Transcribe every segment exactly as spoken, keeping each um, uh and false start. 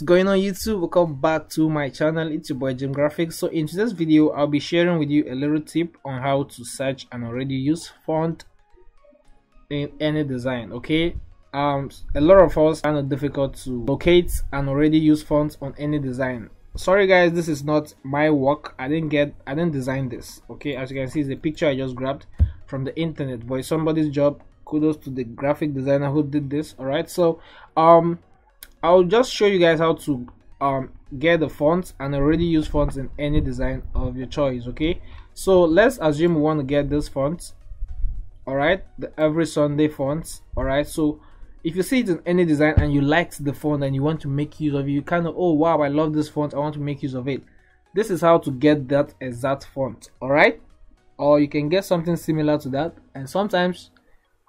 What's going on YouTube? Welcome back to my channel. It's your boy Jim Graphics. So in today's video I'll be sharing with you a little tip on how to search an already used font in any design. Okay, um a lot of us find it difficult to locate an already used font on any design. Sorry guys, this is not my work. I didn't get I didn't design this. Okay, as you can see, it's the picture I just grabbed from the internet, but it's somebody's job. Kudos to the graphic designer who did this. All right, so um I'll just show you guys how to um, get the fonts and already use fonts in any design of your choice. Okay, so let's assume we want to get this font. All right, the Every Sunday fonts. All right, so if you see it in any design and you liked the font and you want to make use of it, you kind of, oh wow, I love this font, I want to make use of it. This is how to get that exact font. All right, or you can get something similar to that, and sometimes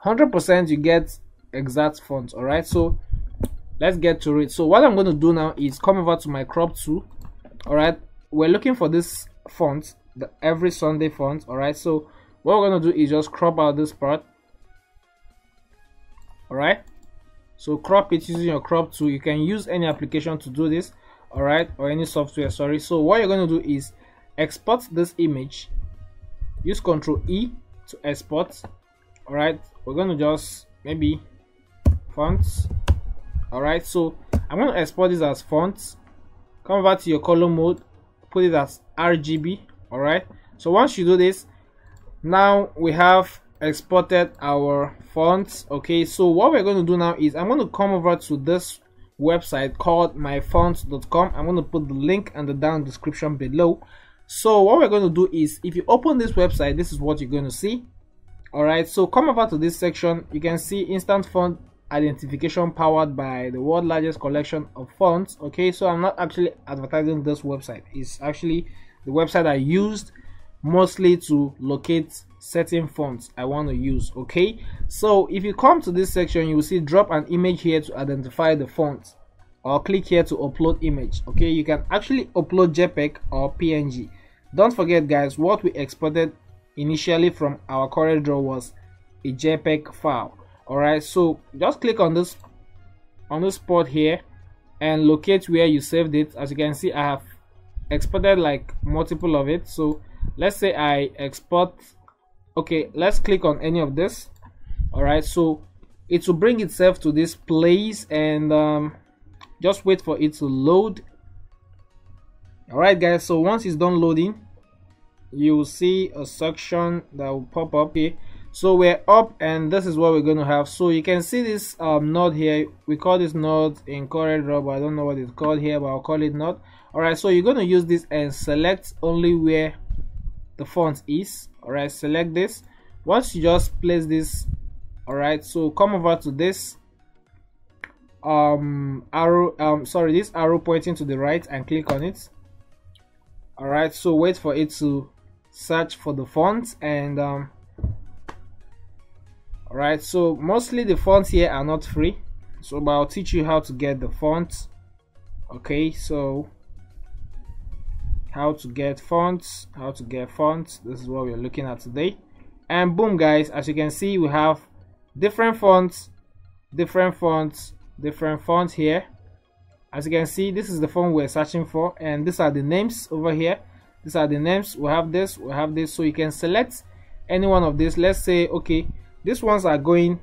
one hundred percent you get exact fonts. All right, so let's get to it. So what I'm going to do now is come over to my crop tool. All right, we're looking for this font, the Every Sunday font. All right, so what we're going to do is just crop out this part. All right, so crop it using your crop tool. You can use any application to do this. All right, or any software, sorry. So what you're going to do is export this image. Use Control E to export. All right, we're going to just maybe fonts. Alright, so I'm going to export this as fonts. Come back to your color mode, put it as R G B. Alright, so once you do this, now we have exported our fonts. Okay, so what we're going to do now is I'm going to come over to this website called my fonts dot com. I'm going to put the link and the down description below. So what we're going to do is, if you open this website, this is what you're going to see. Alright, so come over to this section. You can see instant font identification powered by the world's largest collection of fonts. Okay, so I'm not actually advertising this website. It's actually the website I used mostly to locate certain fonts I want to use. Okay, so if you come to this section, you will see drop an image here to identify the font, or click here to upload image. Okay, you can actually upload JPEG or P N G. Don't forget guys, what we exported initially from our CorelDRAW was a JPEG file. Alright, so just click on this on this spot here and locate where you saved it. As you can see, I have exported like multiple of it. So let's say I export, okay, let's click on any of this. Alright, so it will bring itself to this place, and um, just wait for it to load. Alright guys, so once it's done loading, you will see a section that will pop up here. So we're up, and this is what we're going to have. So you can see this um, node here. We call this node in CorelDRAW, but I don't know what it's called here, but I'll call it node. Alright, so you're going to use this and select only where the font is. Alright, select this. Once you just place this, alright, so come over to this um, arrow, um, sorry, this arrow pointing to the right, and click on it. Alright, so wait for it to search for the font, and um, alright, so mostly the fonts here are not free, so but I'll teach you how to get the fonts. Okay, so how to get fonts, how to get fonts. This is what we're looking at today. And boom guys, as you can see, we have different fonts, different fonts, different fonts here. As you can see, this is the font we're searching for, and these are the names over here. These are the names. We have this, we have this. So you can select any one of these. Let's say, okay, these ones are going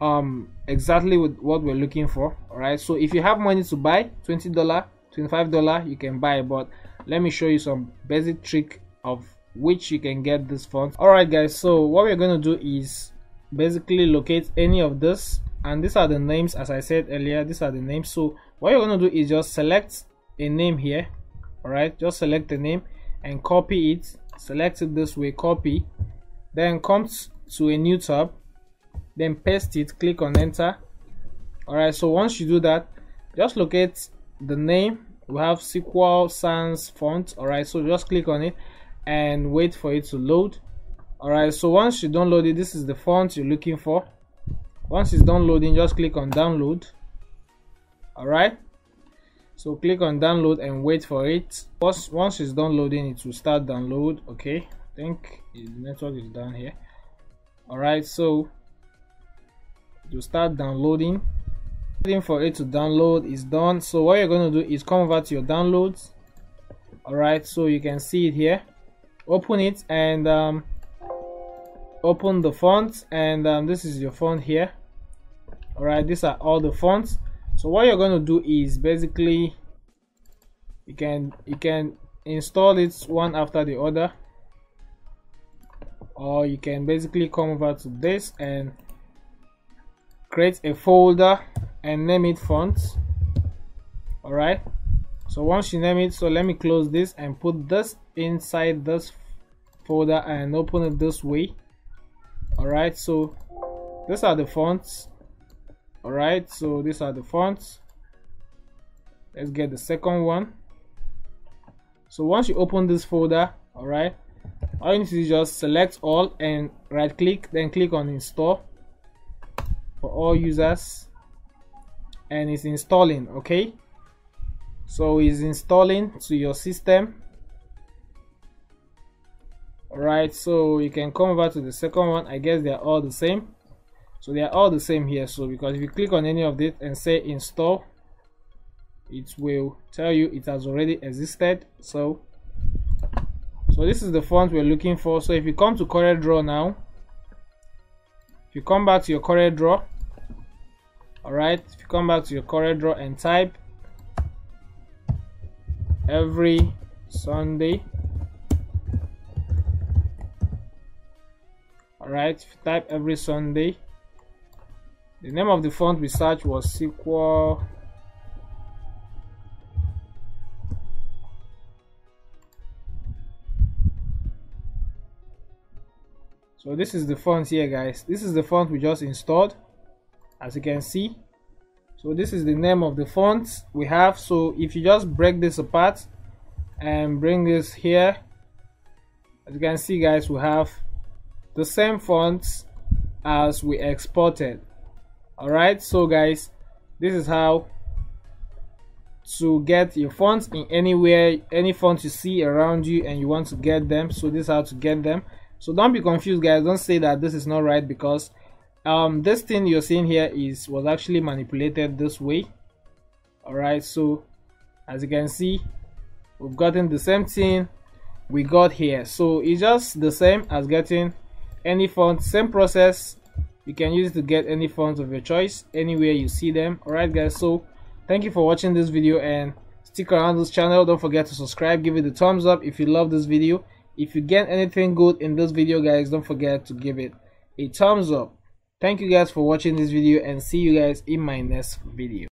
um, exactly with what we're looking for. Alright, so if you have money to buy, twenty dollars, twenty-five dollars, you can buy. But let me show you some basic trick of which you can get this font. Alright guys, so what we're going to do is basically locate any of this. And these are the names, as I said earlier, these are the names. So what you're going to do is just select a name here. Alright, just select a name and copy it. Select it this way, copy. Then comes to a new tab, then paste it, click on enter. Alright, so once you do that, just locate the name. We have S Q L sans font. Alright, so just click on it and wait for it to load. Alright, so once you download it, this is the font you're looking for. Once it's done loading, just click on download. Alright, so click on download and wait for it. Once, once it's done loading, it will start download. Okay, I think the network is down here. Alright, so you start downloading. Waiting for it to download is done. So what you're going to do is come over to your downloads. All right, so you can see it here. Open it and um, open the fonts, and um, this is your font here. All right, these are all the fonts. So what you're going to do is basically you can you can install it one after the other, or you can basically come over to this and create a folder and name it fonts. All right, so once you name it, so let me close this and put this inside this folder and open it this way. All right, so these are the fonts. All right, so these are the fonts. Let's get the second one. So once you open this folder, all right, all you need to do is just select all and right click, then click on install for all users, and it's installing. Okay, so it's installing to your system. All right, so you can come over to the second one. I guess they are all the same. So they are all the same here. So because if you click on any of this and say install, it will tell you it has already existed. So so this is the font we're looking for. So if you come to CorelDRAW now, if you come back to your CorelDRAW, all right, if you come back to your CorelDRAW and type Every Sunday, all right, if you type Every Sunday, the name of the font we searched was S Q L. So this is the font here, guys. This is the font we just installed, as you can see. So this is the name of the font we have. So if you just break this apart and bring this here, as you can see, guys, we have the same fonts as we exported. All right, so guys, this is how to get your fonts in anywhere, any font you see around you and you want to get them. So this is how to get them. So don't be confused, guys. Don't say that this is not right, because um, this thing you're seeing here is was actually manipulated this way. All right, so as you can see, we've gotten the same thing we got here. So it's just the same as getting any font, same process. You can use it to get any font of your choice anywhere you see them. All right, guys, so thank you for watching this video and stick around this channel. Don't forget to subscribe, give it a thumbs up if you love this video. If you get anything good in this video, guys, don't forget to give it a thumbs up. Thank you guys for watching this video, and see you guys in my next video.